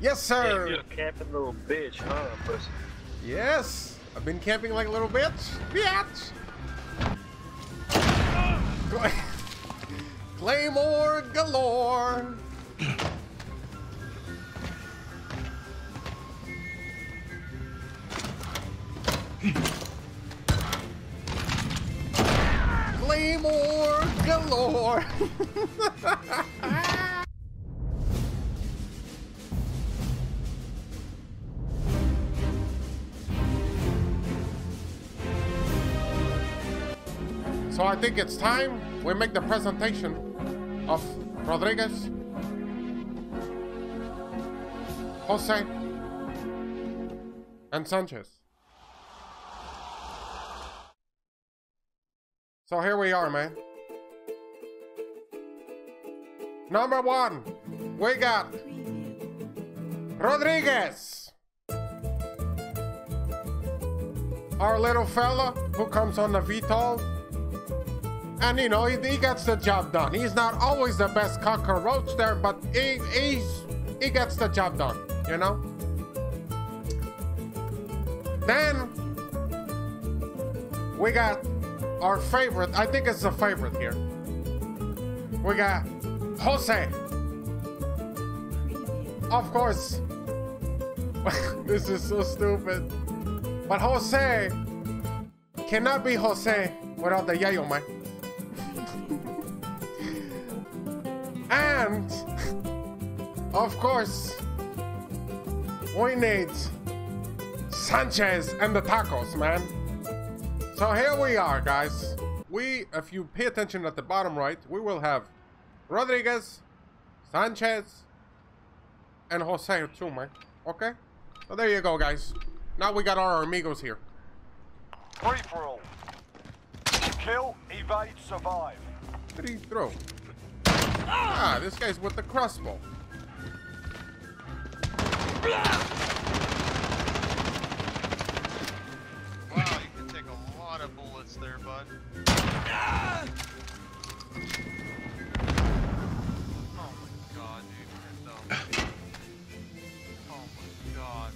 Yes, sir. Yeah, you're camping, little bitch, huh, pussy? Yes, I've been camping like a little bitch. Bitch. Claymore galore. Claymore galore. So I think it's time we make the presentation of Rodriguez, Jose, and Sanchez. So here we are, man. Number one, we got Rodriguez, our little fella who comes on the VTOL. And you know, he gets the job done. He's not always the best cockroach there, but he gets the job done, you know? Then we got our favorite, I think it's the favorite here. We got Jose. Of course. This is so stupid. But Jose cannot be Jose without the yayo, man. And, of course, we need Sanchez and the tacos, man. So here we are, guys. We, if you pay attention at the bottom right, we will have Rodriguez, Sanchez, and Jose too, man. Okay? So there you go, guys. Now we got our amigos here. Free throw. Kill, evade, survive. Free throw. Ah, this guy's with the crossbow. Wow, you can take a lot of bullets there, bud. Ah! Oh my god, dude. Oh my god.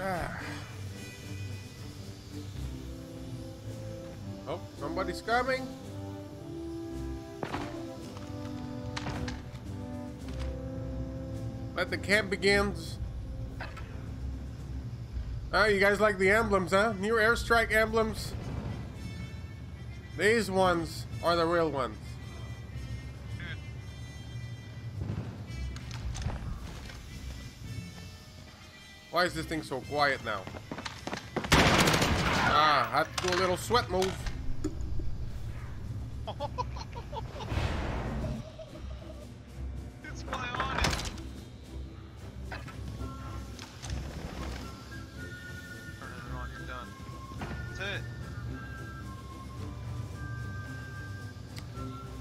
Ah. Oh, somebody's coming. Let the camp begins. Oh, you guys like the emblems, huh? New airstrike emblems. These ones are the real ones. Why is this thing so quiet now? Ah, I have to do a little sweat move.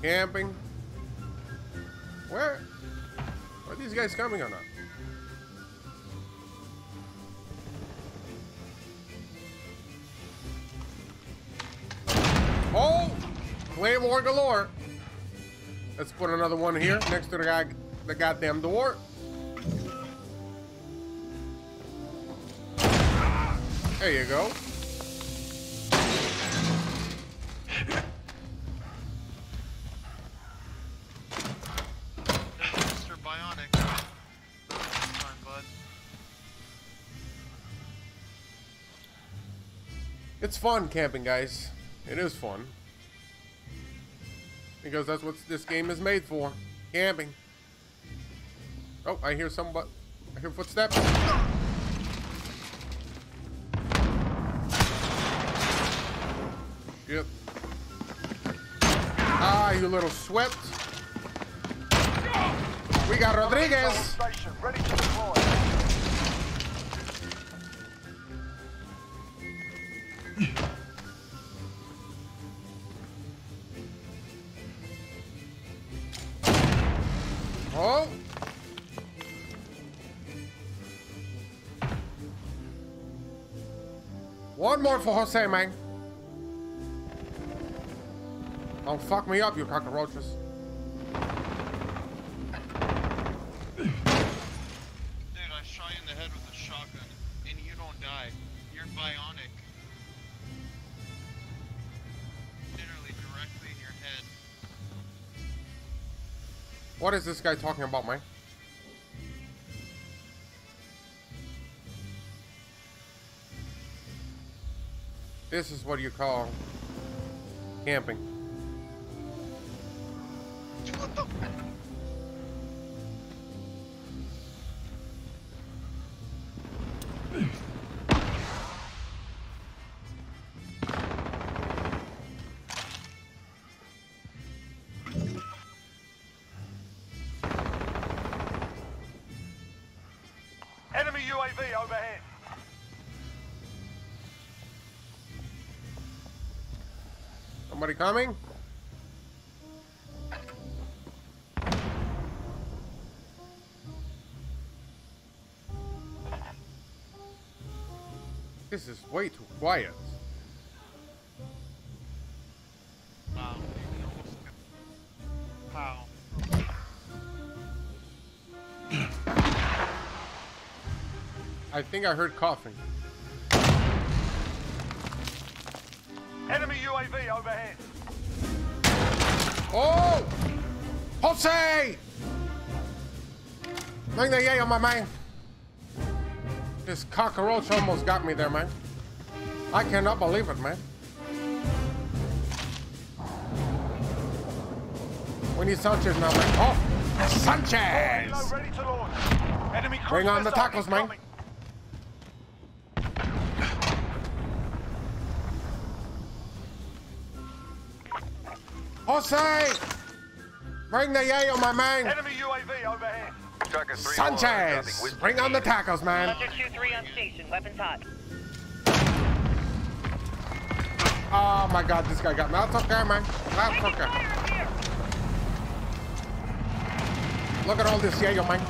Camping. Where? Are these guys coming or not? Oh! Claymore galore. Let's put another one here next to the guy, the goddamn door. There you go. It's fun camping, guys. It is fun. Because that's what this game is made for. Camping. Oh, I hear somebody. I hear footsteps. Yep. Ah, you little swept. We got Rodriguez. Ready to deploy. Oh! One more for Jose, man. Don't fuck me up, you cockroaches. What is this guy talking about, man? This is what you call camping. Enemy UAV overhead. Somebody coming? This is way too quiet. Wow. Wow. I think I heard coughing. Enemy UAV overhead. Oh! Jose! Bring the yay on my man. This cockroach almost got me there, man. I cannot believe it, man. We need Sanchez now, man. Oh! Sanchez! Ready to launch. Enemy bring on the tacos, man. Coming. Jose! Bring the yayo, my man! Enemy UAV overhead. Sanchez! Bring on the tacos, man! Under 2-3 on station. Weapons hot. Oh my god, this guy got me. That's okay, man. That's okay. Look at all this yayo, man.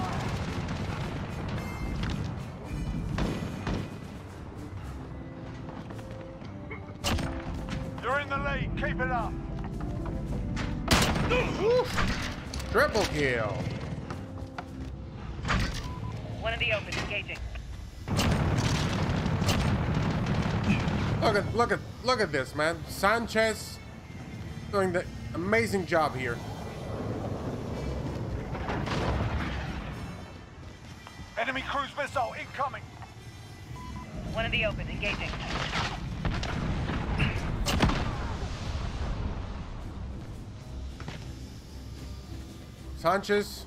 You're in the lead. Keep it up. Oof. Triple kill. One of the open, engaging. Look at this, man. Sanchez doing the amazing job here. Enemy cruise missile incoming. One of the open, engaging. Sanchez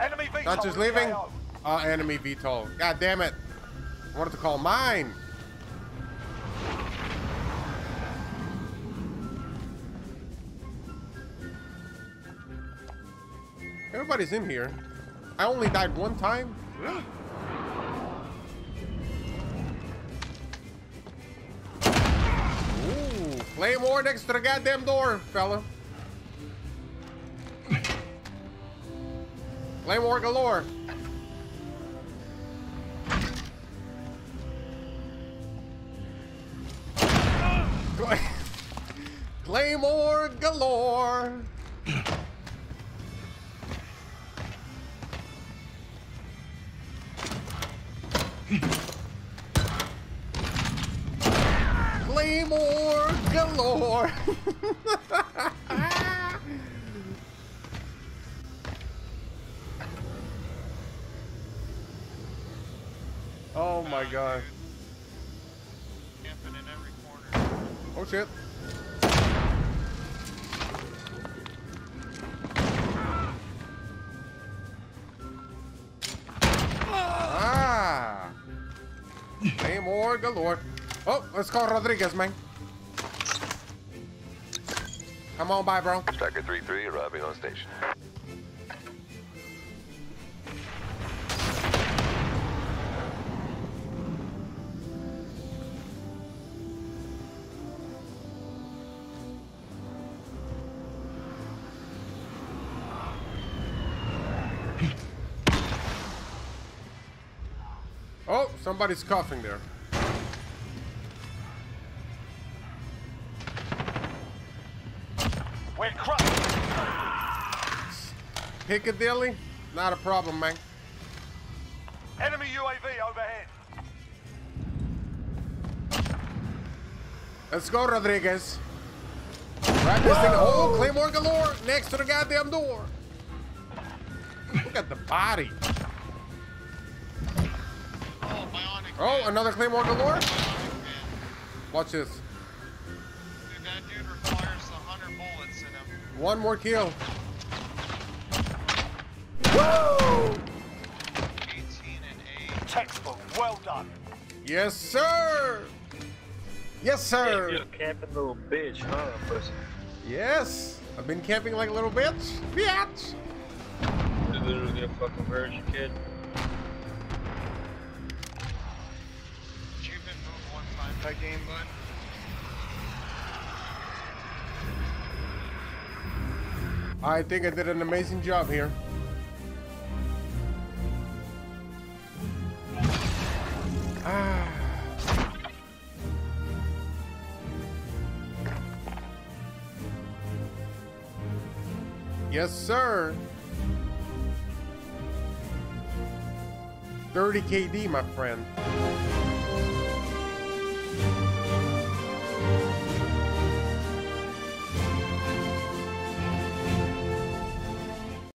leaving. Enemy VTOL. God damn it. I wanted to call mine. Everybody's in here. I only died one time? Really? Ooh. Claymore next to the goddamn door, fella. Claymore galore. Claymore galore. Claymore galore. Oh my god. Camping in every corner. Oh shit. Ah! Claymore galore. Oh, let's call Rodriguez, man. Come on by, bro. Striker 3-3 arriving on station. Oh, somebody's coughing there. We're crushed. Piccadilly? Not a problem, man. Enemy UAV overhead. Let's go, Rodriguez. Wrap this thing. Oh, Claymore galore next to the goddamn door. at the body. Oh, bionic. Oh, another Claymore galore. Watch this. Dude, that dude requires 100 bullets in him. One more kill. Whoa! 18 and 8. Textbook. Well done. Yes, sir. Yes, sir. You're camping, little bitch, huh, pussy? Yes. I've been camping like a little bitch. Biatch. You're literally a fucking virgin, kid. You've been moved one time by game, bud. I think I did an amazing job here. Yes, sir. 30 KD, my friend.